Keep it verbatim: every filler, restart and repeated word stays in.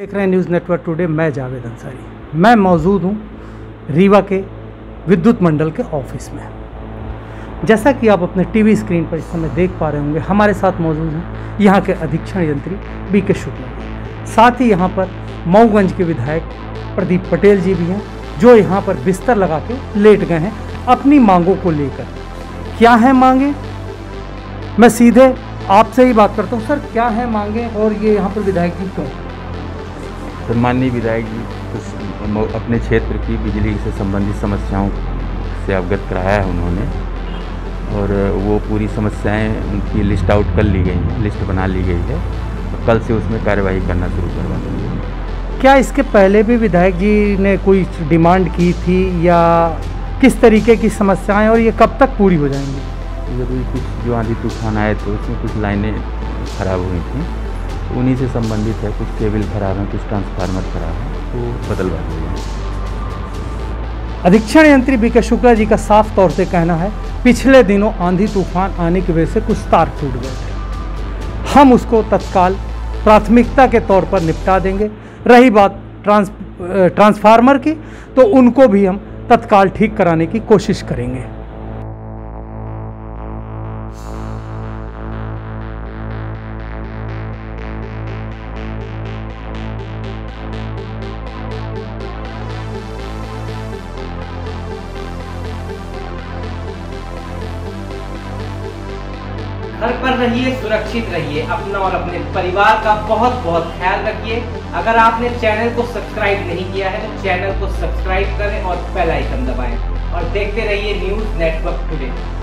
देख रहे हैं न्यूज़ नेटवर्क टुडे। मैं जावेद अंसारी, मैं मौजूद हूं रीवा के विद्युत मंडल के ऑफिस में। जैसा कि आप अपने टीवी स्क्रीन पर इस समय देख पा रहे होंगे, हमारे साथ मौजूद हैं यहां के अधीक्षण यंत्री बी के शुक्ला, साथ ही यहां पर मऊगंज के विधायक प्रदीप पटेल जी भी हैं, जो यहां पर बिस्तर लगा के लेट गए हैं अपनी मांगों को लेकर। क्या है मांगे, मैं सीधे आपसे ही बात करता हूँ। सर, क्या है मांगे और ये यहाँ पर विधायक जी क्यों? सम्माननीय विधायक जी कुछ अपने क्षेत्र की बिजली से संबंधित समस्याओं से अवगत कराया है उन्होंने, और वो पूरी समस्याएं उनकी लिस्ट आउट कर ली गई हैं, लिस्ट बना ली गई है। तो कल से उसमें कार्यवाही करना शुरू करवा देंगे। क्या इसके पहले भी विधायक जी ने कोई डिमांड की थी, या किस तरीके की समस्याएं और ये कब तक पूरी हो जाएंगी? जब कुछ जो आंधी तूफान आए तो उसमें कुछ लाइनें खराब हुई थी, उन्हीं से संबंधित है। कुछ केबल खराब हैं, कुछ ट्रांसफार्मर खराब हैं, तो बदलवा दिए हैं। अधीक्षण यंत्री बी के शुक्ला जी का साफ तौर से कहना है, पिछले दिनों आंधी तूफान आने की वजह से कुछ तार टूट गए थे, हम उसको तत्काल प्राथमिकता के तौर पर निपटा देंगे। रही बात ट्रांस ट्रांसफार्मर की, तो उनको भी हम तत्काल ठीक कराने की कोशिश करेंगे। घर पर रहिए, सुरक्षित रहिए, अपना और अपने परिवार का बहुत बहुत ख्याल रखिए। अगर आपने चैनल को सब्सक्राइब नहीं किया है तो चैनल को सब्सक्राइब करें और बेल आइकन दबाएं, और देखते रहिए न्यूज़ नेटवर्क टुडे।